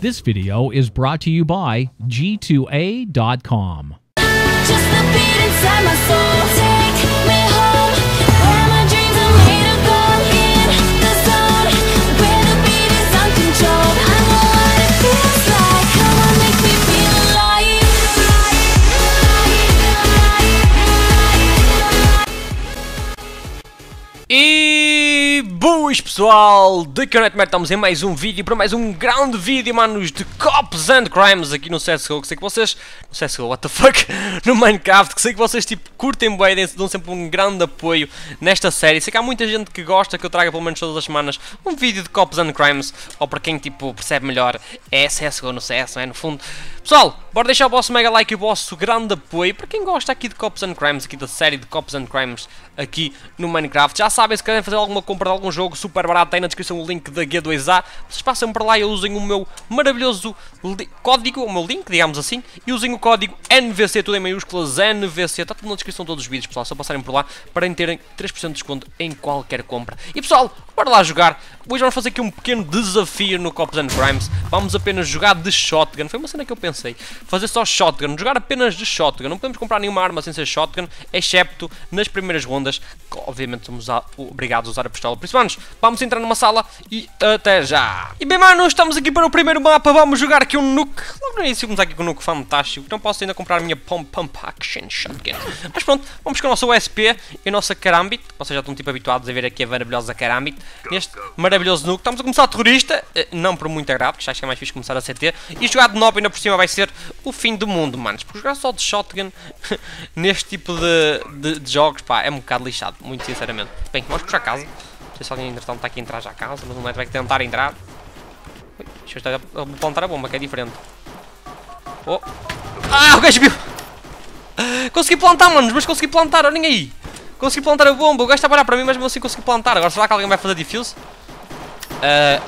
This video is brought to you by G2A.com. Just the beat inside my soul, take me home, where my dreams are made of gold, in the zone, where the beat is uncontrolled. I know what it feels like, come on, make me feel alive. E boas, pessoal, daqui ao NightmareVC, estamos em mais um vídeo, para mais um grande vídeo, manos, de Cops and Crimes aqui no CSGO, que sei que vocês... No CSGO, what the fuck? No Minecraft, que sei que vocês, tipo, curtem bem, dão sempre um grande apoio nesta série. Sei que há muita gente que gosta que eu traga, pelo menos todas as semanas, um vídeo de Cops and Crimes, ou para quem, tipo, percebe melhor, é CSGO no CS, não é? No fundo. Pessoal, bora deixar o vosso mega like e o vosso grande apoio, para quem gosta aqui de Cops and Crimes, aqui da série de Cops and Crimes, aqui no Minecraft. Já sabem, se querem fazer alguma compra de algum jogo super barato, tem na descrição o link da G2A, vocês passam para lá e usem o meu maravilhoso código, o meu link, digamos assim, e usem o código NVC, tudo em maiúsculas, NVC, está tudo na descrição de todos os vídeos, pessoal, só passarem por lá para terem 3% de desconto em qualquer compra. E pessoal, bora lá jogar, hoje vamos fazer aqui um pequeno desafio no Cops and Crimes, vamos apenas jogar de shotgun, foi uma cena que eu pensei, fazer só shotgun, jogar apenas de shotgun, não podemos comprar nenhuma arma sem ser shotgun, excepto nas primeiras rondas, que obviamente somos obrigados a usar a pistola, por isso, manos, vamos entrar numa sala e até já! E bem, manos, estamos aqui para o primeiro mapa, vamos jogar aqui um nuke. Logo no início vamos aqui com um nuke fantástico, não posso ainda comprar a minha pump action shotgun. Mas pronto, vamos com a nossa USP e a nossa Karambit. Vocês já estão tipo habituados a ver aqui a maravilhosa Karambit. Neste maravilhoso nuke, estamos a começar a terrorista, não por muito agrado, porque já acho que é mais fixe começar a CT. E jogar de novo ainda por cima vai ser o fim do mundo, manos, porque jogar só de shotgun neste tipo de jogos, pá, é um bocado lixado, muito sinceramente. Bem, vamos puxar a casa. Não sei se alguém entretanto está aqui a entrar já a casa, mas o Neto vai tentar entrar. Ui, deixa eu estar a plantar a bomba, que é diferente. Oh! Ah, o gajo viu! Consegui plantar, manos, mas consegui plantar, olhem aí! Consegui plantar a bomba, o gajo está a parar para mim, mas mesmo assim consegui plantar. Agora será que alguém vai fazer defuse?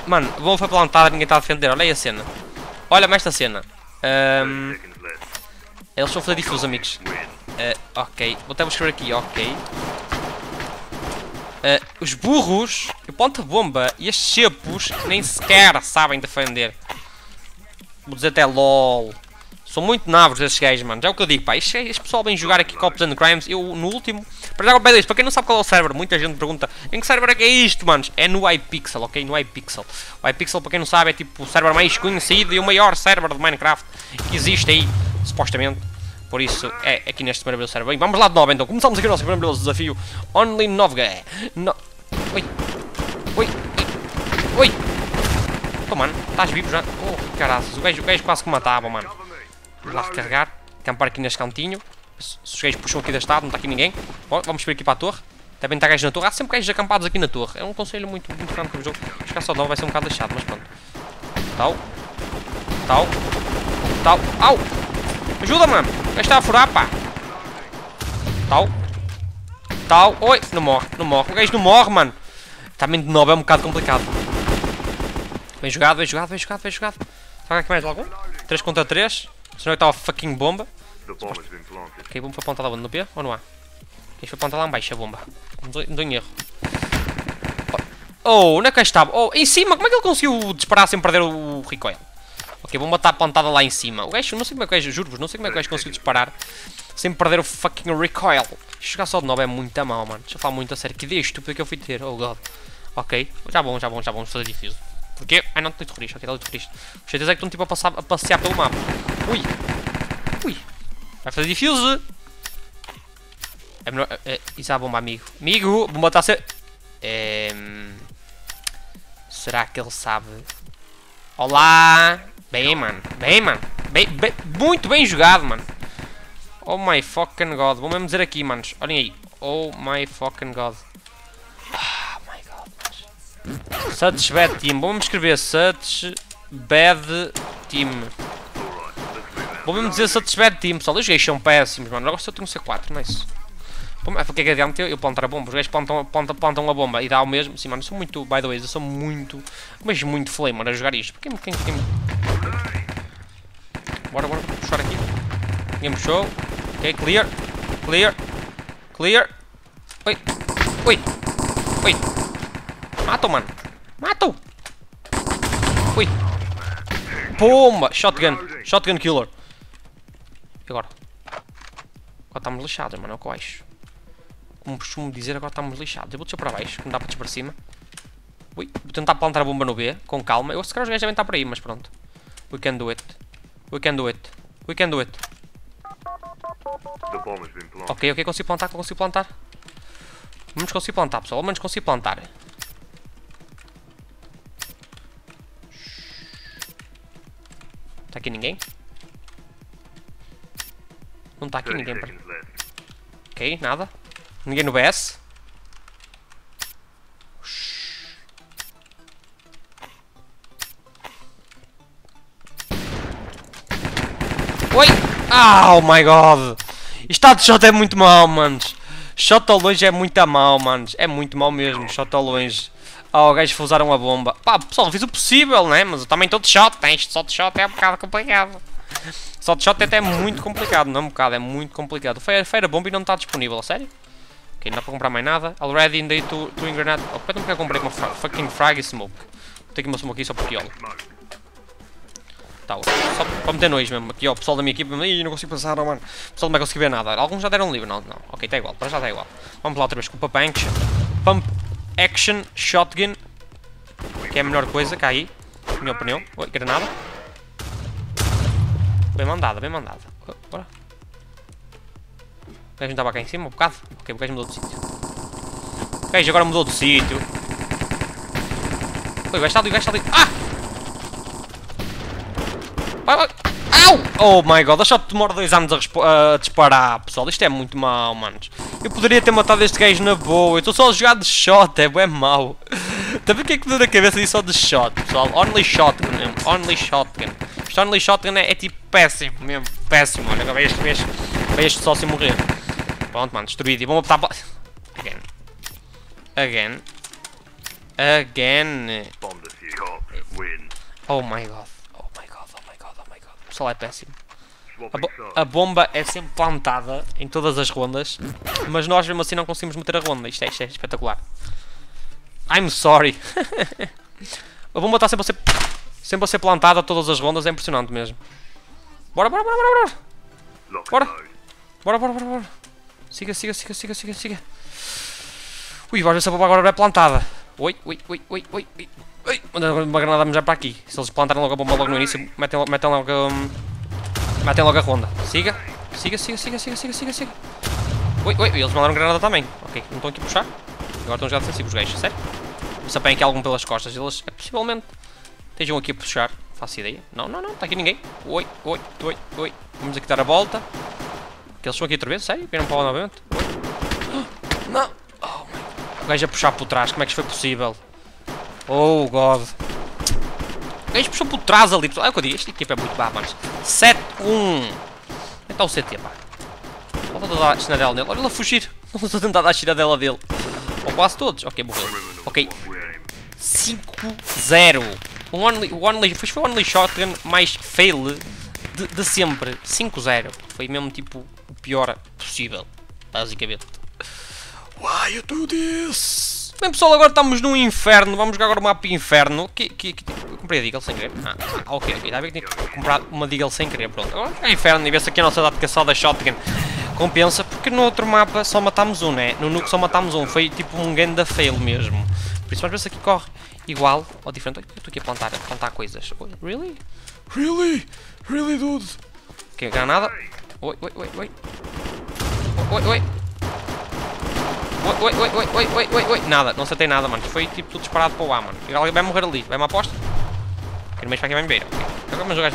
Mano, a bomba foi plantada, ninguém está a defender, olha aí a cena. Olha-me esta cena. Eles estão a fazer defuse, amigos. Ok, vou até escrever aqui, ok. Os burros, eu ponto a bomba e estes chepos nem sequer sabem defender. Vou dizer até LOL. São muito nabros estes gajos, mano. Já é o que eu digo, pá. Este pessoal vem jogar aqui Cops and Crimes. Eu, no último... Para já, para quem não sabe qual é o server, muita gente pergunta em que server é que é isto, manos? É no Hypixel, ok? No Hypixel. O Hypixel, para quem não sabe, é tipo o server mais conhecido e o maior server de Minecraft que existe aí, supostamente. Por isso, é aqui neste maravilhoso server. Bem, vamos lá de novo então. Começamos aqui o nosso maravilhoso desafio. Only 9G. No... Oi. Oi. Oi. Oh, mano. Estás vivo já? Oh, caraças. O gajo quase que matava, mano. Vamos lá recarregar. Campar aqui neste cantinho. Se os gajos puxam aqui da estátua, não está aqui ninguém. Bom, vamos subir aqui para a torre. Também está gajo na torre. Há sempre gajos acampados aqui na torre. É um conselho muito grande para o jogo. Ficar só de novo vai ser um bocado deixado, mas pronto. Tal. Tal. Tal. Au. Ajuda, mano! O gajo está a furar, pá! Tal! Tal! Oi! Não morre, não morre! O gajo não morre, mano! Também de novo é um bocado complicado. Bem jogado, bem jogado, bem jogado, bem jogado! Será que aqui mais algum? 3 contra 3. Senão é que está a fucking bomba. Ok, a bomba foi apontada onde? No P? Ou não há? Isto foi apontada lá em baixo, a bomba. Não dou em erro. Oh, onde é que ele estava? Oh, em cima! Como é que ele conseguiu disparar sem perder o recoil? Ok, vou matar a plantada lá em cima. O gajo, não sei como é que o gajo, juro-vos, não sei como é que o gajo conseguiu disparar sem perder o fucking recoil. Jogar só de novo é muito mal, mano. Deixa eu falar muito a sério. Que ideia estúpida que eu fui ter. Oh god. Ok, já bom, já bom, já bom. Fazer difícil. Porquê? Ai não, estou terrorista. Ok, estou terrorista. Os certeza é que estão tipo a passear pelo mapa. Ui. Ui. Vai fazer defuse. É melhor. Isso é a bomba, amigo. Amigo, bomba está a ser. Será que ele sabe? Olá. Bem, mano. Bem, mano. Bem, muito bem jogado, mano. Oh my fucking god. Vou mesmo dizer aqui, manos. Olhem aí. Oh my fucking god. Oh my god. Such bad team. Vou mesmo escrever such bad team. Vou mesmo dizer such bad team, pessoal. Os gajos são péssimos, mano. Agora só tenho C4, não é isso? O que é que adianta eu plantar a bomba? Os gajos plantam a bomba e dá o mesmo. Sim, mano, eu sou muito, by the way, eu sou muito, mas muito flame, mano, a jogar isto. Porque quem... Bora, bora, vou puxar aqui. Ninguém puxou. Ok, clear. Clear. Clear. Oi. Oi. Oi. Matam, mano. Matam. Oi. Pumba! Shotgun! Shotgun killer! E agora? Agora estamos lixados, mano, é o que eu acho. Como costumo dizer, agora estamos lixados. Eu vou descer para baixo, que não dá para descer para cima. Ui, vou tentar plantar a bomba no B, com calma. Eu acho que os gajos devem estar para aí, mas pronto. We can do it. We can do it. We can do it. Ok, consigo plantar. Vamos conseguir plantar, pessoal. Ao menos consigo plantar. Está aqui ninguém? Não está aqui ninguém. Ok, nada. Ninguém no BS. Oi! Oh my god! Isto de shot é muito mau, manos. Shot ao longe é muito mau, manos. É muito mau mesmo, shot ao longe. Oh, gajos usaram a bomba. Pá, pessoal, fiz o possível, né? Mas eu também estou de shot, né? Isto só de shot é um bocado complicado. Só de shot é até muito complicado, não é um bocado, é muito complicado. Foi a bomba e não está disponível, a sério? Ok, não dá para comprar mais nada. Already in day to ingranate. Oh, porque eu nunca comprei uma fucking frag e smoke? Vou ter aqui uma smoke aqui só para piolo. Tá, só para meter nojo mesmo. Aqui, ó, o pessoal da minha equipa. Ih, não consigo passar, oh, mano. O pessoal não vai conseguir ver nada. Alguns já deram livre, não? Não. Ok, está igual, para já está igual. Vamos lá outra vez com o Pump Action Shotgun, que é a melhor coisa, cá aí, na minha opinião. Oi, granada. Bem mandada, bem mandada. Bora. O gajo não estava cá em cima um bocado? Ok, o gajo mudou de sítio. O gajo agora mudou de sítio. Oi, o gajo está ali, o gajo está ali. Ah! Vai, vai. Au! Oh my god, só demora 2 anos a disparar, pessoal. Isto é muito mau, manos. Eu poderia ter matado este gajo na boa. Eu estou só a jogar de shot, é mau. Também o que é que me deu na cabeça de só de shot, pessoal? Only shotgun, mesmo. Only shotgun. Este only shotgun é tipo péssimo mesmo. Péssimo, olha, agora vai este sócio morrer. Pronto, mano, destruído. E vamos apertar. Again. Oh my god. Oh my god, oh my god, oh my god. O pessoal é péssimo. A bomba é sempre plantada em todas as rondas, mas nós mesmo assim não conseguimos meter a ronda. Isto é espetacular. I'm sorry. A bomba está sempre a ser plantada todas as rondas, é impressionante mesmo. Bora. Siga. Ui, vai ver se a bomba agora é plantada. Oi. Uma granada já para aqui. Se eles plantaram logo a bomba logo no início, metem logo... Matem logo a ronda. Siga. Oi, eles mandaram granada também. Ok, não estão aqui a puxar. Agora estão já defensivos, gajos, sério? Se apanham aqui algum pelas costas, eles possivelmente estejam aqui a puxar. Faço ideia. Não, está aqui ninguém. Oi. Vamos aqui dar a volta. Que eles estão aqui outra vez, sério? Viram para lá novamente? Oi. Não! Oh, o gajo a puxar por trás, como é que isso foi possível? Oh, god. O gajo puxou por trás ali, pessoal. É o que eu digo, este equipa é muito má, mano. 7-1. Onde está o CT, pá? Ele está a dar a chinadela dele. Olha ele a fugir. Ele está a tentar dar a chinadela dele. Ou quase todos. Ok, morreu. Ok. 5-0. Foi o only shotgun mais fail de sempre. 5-0. Foi mesmo, tipo, o pior possível. Basicamente. Why you do this? Bem, pessoal, agora estamos no inferno. Vamos jogar agora o mapa inferno. Eu comprei a Deagle sem querer. Ah, ok. Está a ver que tinha comprado uma Deagle sem querer. Pronto, agora é inferno e vê se aqui a nossa data de caçada da Shotgun compensa. Porque no outro mapa só matámos um, né? No Nuke só matámos um. Foi tipo um game da fail mesmo. Por isso, vamos ver se aqui corre igual ou diferente. Olha, eu estou aqui a plantar coisas. Oi, really? Really, dude? Ok, granada. Oi. Oi. Nada, não acertei nada, mano. Foi tipo tudo disparado para o ar, mano. Alguém vai morrer ali, vai-me à aposta. Quero mesmo para aqui, vai-me beira. Agora vamos jogar.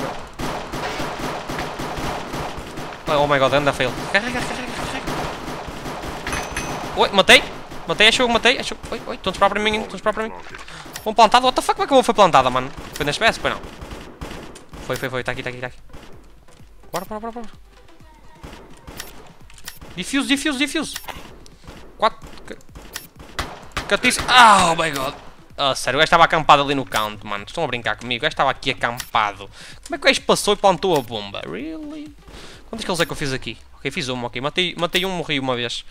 Oh my god, anda fail. Carrega. Oi, matei, achou. Oi, estão a disparar para mim, Bom, plantado, what the fuck, como é que a bomba foi plantada, mano? Foi na espécie, foi não? Foi, está aqui. Bora. Diffuse. 4... Catice... Oh my god! Ah, sério, o gajo estava acampado ali no count, mano. Estão a brincar comigo? O gajo estava aqui acampado. Como é que o gajo passou e plantou a bomba? Really? Quantas kills é que eu fiz aqui? Ok, fiz uma, ok. Matei um, morri uma vez.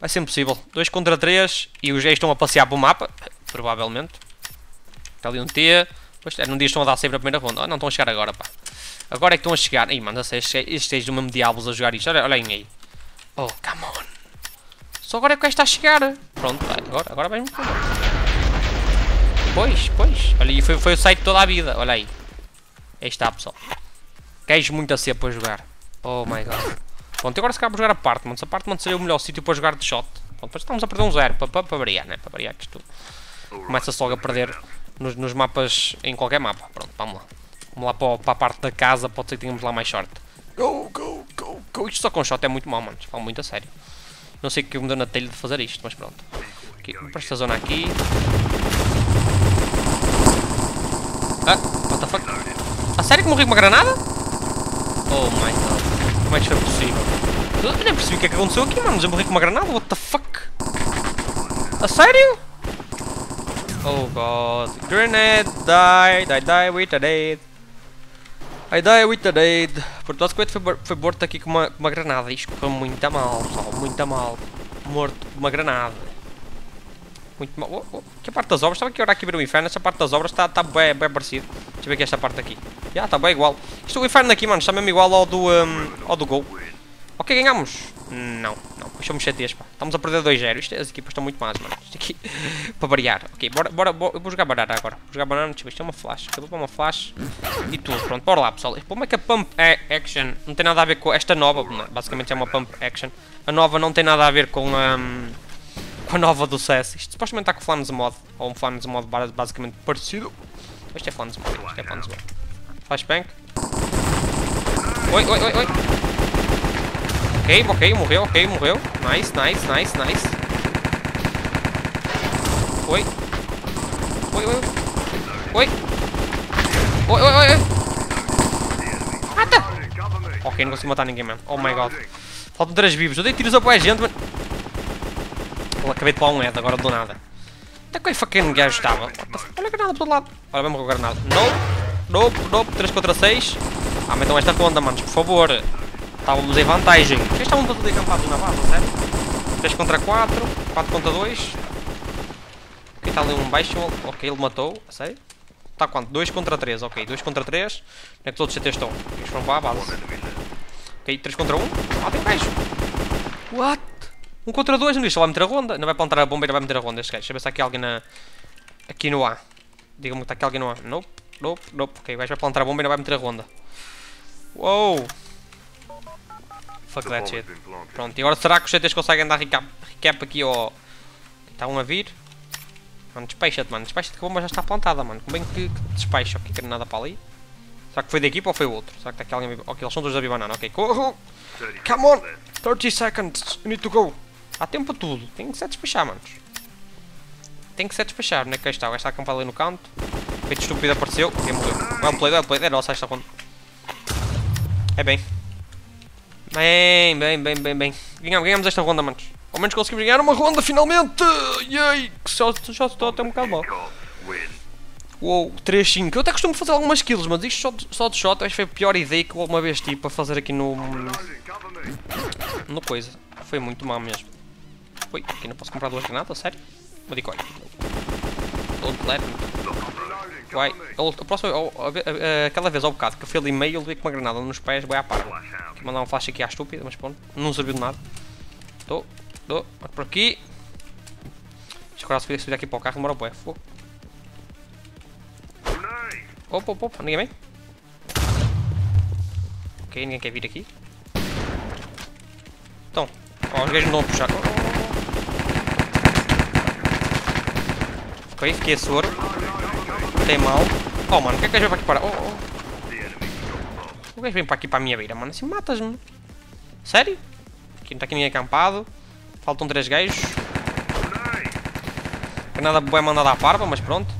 Vai ser impossível. 2 contra 3 e os gajos estão a passear pelo mapa. Provavelmente. Está ali um T. Pois é, não diz que estão a dar save na primeira ronda. Oh, não estão a chegar agora, pá. Agora é que estão a chegar. Ih, mano, esteja do mesmo diabos a jogar isto. Olhem aí. Oh, come on. Só agora é que esta está a chegar. Pronto, vai. Agora vai-me. Pois. Olha aí, foi o site toda a vida. Olha aí. Aí está, pessoal. Queijo muito a ser para jogar. Oh my god. Pronto, agora se calhar vou jogar apartments. Apartments seria o melhor sítio para jogar de shot. Pronto, depois estamos a perder um zero. Para variar, né? Para variar que isto começa-se logo a perder nos mapas, em qualquer mapa. Pronto, vamos lá. Vamos lá para a parte da casa, pode ser que tenhamos lá mais sorte. Go! Isto só com shot é muito mau, mano. Falo muito a sério. Não sei o que me deu na telha de fazer isto, mas pronto. Aqui, para esta zona aqui. Ah, what the fuck? A sério que morri com uma granada? Oh my god. Como é que isso foi possível? Eu nem percebi o que é que aconteceu aqui, mano. Mas eu morri com uma granada? What the fuck? A sério? Oh god. Grenade, die with a dead. I die with a dead. Por todo o foi morto aqui com uma granada. Isto foi muito mal, pessoal. Muito mal. Morto com uma granada. Muito mal. Que a parte das obras? Estava aqui a olhar aqui ver o inferno. Esta parte das obras está bem parecido. Deixa eu ver aqui esta parte aqui. Já, está bem igual. Isto o inferno aqui, mano. Está mesmo igual ao do gol. Ok, ganhamos. Não. Deixa-me chatear, pá. Estamos a perder 2-0. As equipas estão muito más, mano. Isto aqui, para variar. Ok, bora. Eu vou jogar banana agora. Vou jogar banana. Deixa eu ver. Isto é uma flash. Eu vou para uma flash e tudo. Pronto, bora lá, pessoal. Como é que a pump action não tem nada a ver com esta nova? Basicamente é uma pump action. A nova não tem nada a ver com a nova do CS. Isto supostamente está com Flames Mod. Ou um Flames Mod basicamente parecido. Isto é Flames Mod. Flashbang. Oi. Ok, morreu. Nice. Oi. Mata! Ok, não consigo matar ninguém mesmo. Oh my god. Faltam 3 vivos. Eu dei tiros a boa gente, mas... Eu acabei de pular um head, agora do nada. Até que o fucking gajo estava. Olha a granada para o lado. Olha, vamos com a granada. Nope. 3 contra 6. Ah, metam esta conta, manos, por favor. Estávamos em vantagem. Vocês estavam todos acampados na base, certo? 3 contra 4, 4 contra 2. Ok, está ali um baixo. Ok, ele matou, a sério? Está quanto? 2 contra 3, ok. 2 contra 3. Onde é que todos os CTs estão? Eles foram para a base. Ok, 3 contra 1. Ah, tem um gajo. What? 1 contra 2, não isto vai meter a ronda. Não vai plantar a bomba, ele vai meter a ronda este gajo. Deixa eu ver se há aqui alguém aqui no A. Diga-me que está aqui alguém no A. Nope. Ok, o gajo vai plantar a bomba e não vai meter a ronda. Uou! Fuck that shit. Pronto, e agora será que os CTs conseguem dar recap aqui ao... Está um a vir. Mano, despecha-te, mano. Despecha-te que a bomba já está plantada, mano. Como bem que despecha. Ok, granada para ali. Será que foi da equipa ou foi o outro? Será que está aqui alguém... Ok, eles são dois da B-Banana. Ok, corro! Come on! 30 seconds! You need to go! Há tempo para tudo. Tem que se despechar, manos. Tem que se despechar. Onde é que está? O gajo está acampado ali no canto. Feito estúpido apareceu. Ok, morreu. Well played. É nossa esta ronda. É bem. Bem. Ganhamos esta ronda, manos. Ao menos conseguimos ganhar uma ronda, finalmente! Yay! Só estou até um bocado mal. Uou, 3-5. Eu até costumo fazer algumas kills, mas isto só de shot. Acho que foi a pior ideia que eu alguma vez tive para fazer aqui no... No coisa. Foi muito mal mesmo. Ui, aqui não posso comprar 2 granadas, sério? Vou dizer, olha. O próximo, aquela vez ao bocado que eu fui ali meio, ele veio com uma granada nos pés, vai à par. Vou mandar um flash aqui à estúpida, mas pronto, não serviu de nada. Estou por aqui. Deixa eu agora subir aqui para o carro, demora o bué. Opa, ninguém vem? Ok, ninguém quer vir aqui. Então, os gajos não estão a puxar. Ok, fiquei a soro. Tem mal. Oh, mano, o que é que o gajo vai para aqui para? O gajo vem para aqui para a minha beira, mano. Assim matas-me. Sério? Aqui não está aqui ninguém acampado. Faltam 3 gajos. Granada boa mandada à parva, mas pronto.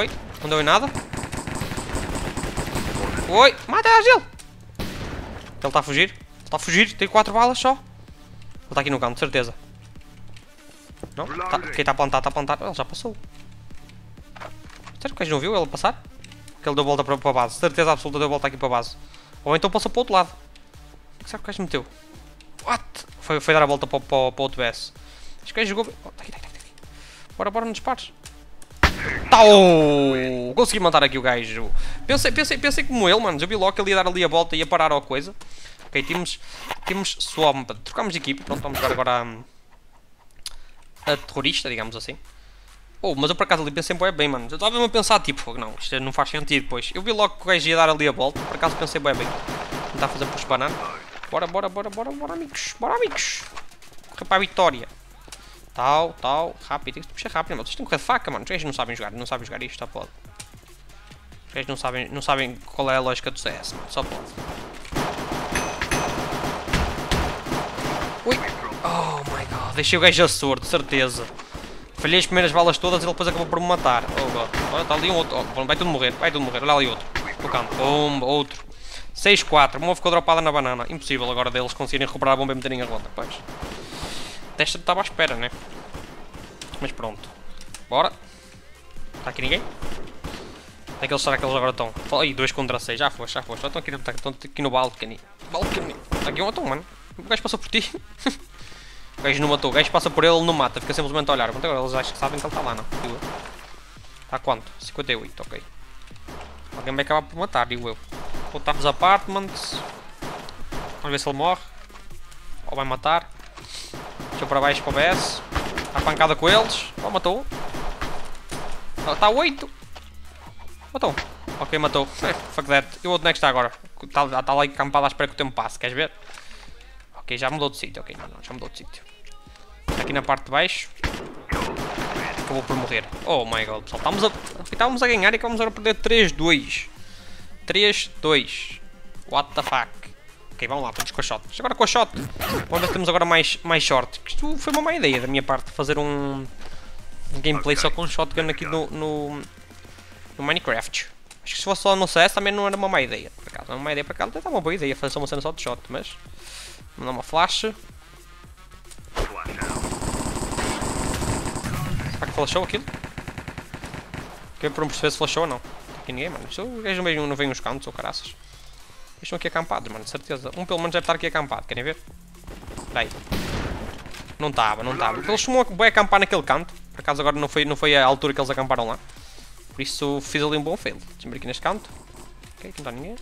Oi? Não deu em nada. Oi? Mata ele! Ele está a fugir. Tem 4 balas só. Ele está aqui no canto, de certeza. Não? Quem está a plantar, Ele já passou. Será que o gajo não viu ele passar? Que ele deu volta para a base. Certeza absoluta deu volta aqui para a base. Ou então passou para o outro lado. O que será que o gajo meteu? What? Foi dar a volta para o outro BS. Acho que o gajo jogou... Oh, tá aqui. Bora nos pares. Tá Pau! Consegui matar aqui o gajo. Pensei como ele, mano. Já vi logo que ele ia dar ali a volta e ia parar a coisa. Ok, temos swap. Trocamos de equipe. Pronto, vamos jogar agora a terrorista, digamos assim. Oh, mas eu por acaso ali pensei bem, mano. Eu estava mesmo a pensar, tipo, não, isto não faz sentido, pois. Eu vi logo que o gajo ia dar ali a volta. Por acaso pensei bem. Vou tentar fazer push banana. Bora, amigos. Correr para a vitória. Tal. Rápido. Tem que puxar rápido, mano. Vocês têm que correr de faca, mano. Os gajos não sabem jogar. Não sabem jogar isto, só pode. Os gajos não sabem qual é a lógica do CS, mano. Só pode. Ui. Oh, my God. Deixei o gajo a sorte, certeza. Falhei as primeiras balas todas e ele depois acabou por me matar. Oh, God. Olha, está ali um outro. Oh, vai tudo morrer. Olha ali outro. No campo. Bomba. Outro. 6-4. Uma ficou dropada na banana. Impossível agora deles conseguirem recuperar a bomba e meterem a ronda. Pois. Desta estava à espera, né? Mas pronto. Bora. Está aqui ninguém? Onde é que eles, será que eles agora estão? Ih, 2 contra 6. Já foste. Estão aqui no balcony. Está aqui um outro, mano. O gajo passou por ti. O gajo não matou. O gajo passa por ele, ele não mata. Fica simplesmente a olhar. Pronto, agora eles acham que sabem que ele está lá, não? Está quanto? 58, ok. Alguém vai acabar por matar, digo eu. Voltamos a apartments. Vamos ver se ele morre. Ou vai matar. Deixa eu para baixo para o BS. Está pancada com eles. Oh, matou. Está 8. Matou. Ok, matou. Fuck that. E o outro next está agora. Está lá encampado à espera que o tempo passe. Queres ver? Ok, já mudou de sítio. Ok, não, já mudou de sítio. Está aqui na parte de baixo. Acabou por morrer. Oh my God, pessoal. Estávamos a ganhar e acabamos a perder 3-2. 3-2. What the fuck? Ok, vamos lá, estamos com a shot. Agora com a shot. Vamos ver se temos agora mais short. Isto foi uma má ideia da minha parte, fazer um gameplay só com shotgun aqui no Minecraft. Acho que se fosse só no CS também não era uma má ideia. Por acaso, não era uma ideia para cá. Até estava uma boa ideia fazer só uma cena só de shot, mas... Vamos dar uma flash. Será que flashou aquilo? Quero por um perceber se flashou ou não. Aqui ninguém, mano. Se o gajo não vem uns cantos ou caraças. Eles estão aqui acampados, mano, de certeza. Um pelo menos deve estar aqui acampado, querem ver? Peraí. Não estava. Eles chamam a acampar naquele canto. Por acaso agora não foi a altura que eles acamparam lá. Por isso fiz ali um bom fail. Deixa-me aqui neste canto. Ok, não está ninguém.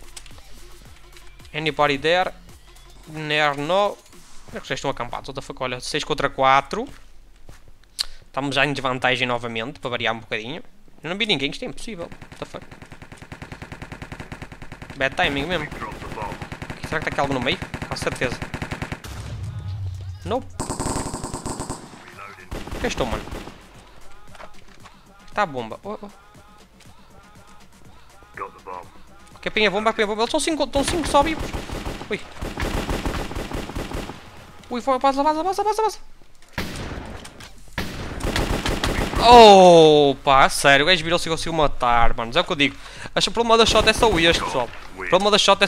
Anybody there? No. Como é que já estão acampados? Outra faca, olha, 6 contra 4. Estamos já em desvantagem novamente, para variar um bocadinho. Eu não vi ninguém, isto é impossível. What the fuck? Bad timing mesmo. Será que está aqui algo no meio? Com certeza. Nope. Onde estou, mano? Está a bomba. Ok, apanha a bomba. Eles estão 5 só vivos. Ui, vaza. Oh, pá, sério, o gajo virou-se e conseguiu matar, mano. É o que eu digo. O problema da shot é só o este, pessoal. O problema da shot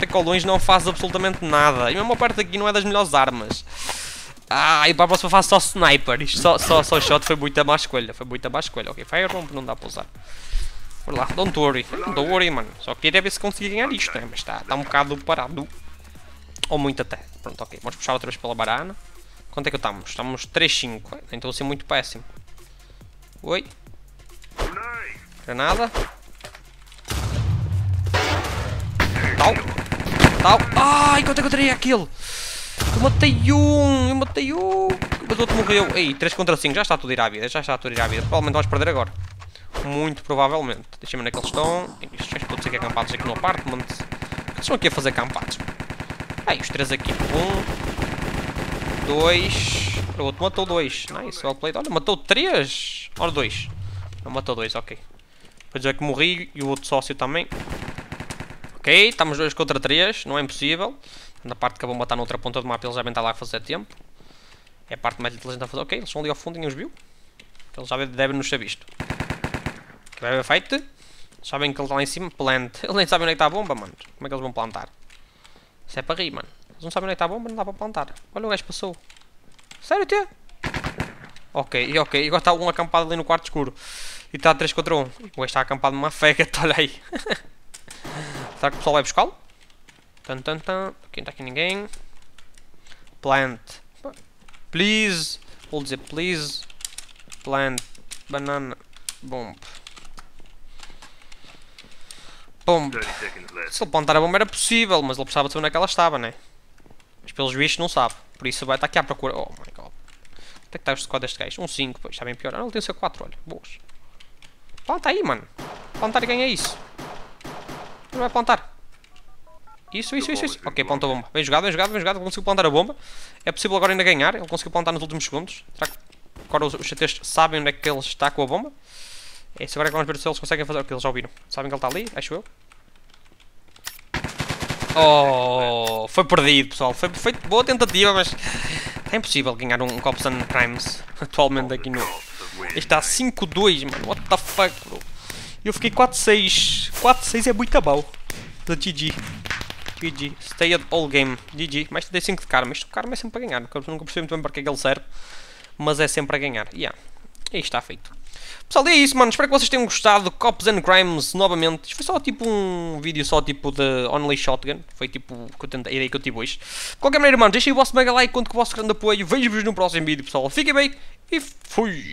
é que ao longe não faz absolutamente nada. E mesmo a parte daqui não é das melhores armas. Ah, e para a próxima fase só sniper. Isto só shot foi muita má escolha. Ok, fire romp não dá para usar. Por lá, don't worry, mano. Só queria ver se conseguia ganhar isto, né? Mas está um bocado parado. Ou muito até. Pronto, ok. Vamos puxar outra vez pela barana. Quanto é que estamos? Estamos 3-5. Então assim muito péssimo. Oi. Granada. Tal. Ai, quanto é que eu tirei aquilo? Eu matei um. Mas o outro morreu. Ei, 3 contra 5. Já está tudo a ir à vida. Provavelmente vamos perder agora. Muito provavelmente. Deixa-me ver onde é que eles estão. Estes gajos todos aqui acampados aqui no apartment. Eles estão aqui a fazer acampados. Ai, os 3 aqui. 1, 2. O outro matou 2. Nice, well played. Olha, matou 3. Olha, 2. Não, matou 2, ok. Depois é que morri e o outro sócio também. Ok, estamos 2 contra 3. Não é impossível. Na parte que eu vou matar na outra ponta do mapa, eles já vêm estar lá a fazer tempo. É a parte mais inteligente a fazer. Ok, eles estão ali ao fundo e os viu. Eles já devem nos ter visto. Que vai haver fight. Sabem que ele está lá em cima. Plant. Eles nem sabem onde é que está a bomba, mano. Como é que eles vão plantar? Isso é para rir, mano. Eles não sabem onde é que está a bomba, não dá para plantar. Olha, o gajo passou. Sério, tio? Ok. Agora está um acampado ali no quarto escuro. E está 3 contra 1. O gajo está acampado numa fega, olha aí. Será que o pessoal vai buscá-lo? Ok, não está aqui ninguém. Plant. Please. Vou dizer please. Plant. Banana. Bomba. Se ele plantar a bomba era possível, mas ele precisava de saber onde é que ela estava, né? Mas pelos bichos não sabe. Por isso vai estar aqui à procura. Oh my god. Até que está o squad deste gajo? Um 5, pois está bem pior. Ah, não, ele tem o C4, olha. Boas. Planta aí, mano. Plantar e ganha isso. Ele vai plantar. Isso. Ok, plantou a bomba. Bem jogado. Conseguiu plantar a bomba. É possível agora ainda ganhar. Ele conseguiu plantar nos últimos segundos. Será que agora os CTs sabem onde é que ele está com a bomba? É isso agora que vamos ver se eles conseguem fazer. Ok, eles já ouviram. Sabem que ele está ali, acho eu. Oh, foi perdido, pessoal. Foi feito boa tentativa, mas é impossível ganhar um Cops and Crimes atualmente aqui no. Este está 5-2, mano. What the fuck, bro? Eu fiquei 4-6. 4-6 é muito mau. Da GG. GG, stay at all game, GG, mais 35 de karma, isto o karma é sempre para ganhar, nunca percebi muito bem para que é que ele serve, mas é sempre para ganhar, yeah, e está feito. Pessoal, e é isso, mano, espero que vocês tenham gostado, Cops and Crimes, novamente, isto foi só tipo um vídeo só tipo de only shotgun, foi tipo a ideia que eu tive hoje. De qualquer maneira, mano, deixem o vosso mega like, conto com o vosso grande apoio, vejo-vos no próximo vídeo, pessoal, fiquem bem e fui!